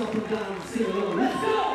up and down, sing along.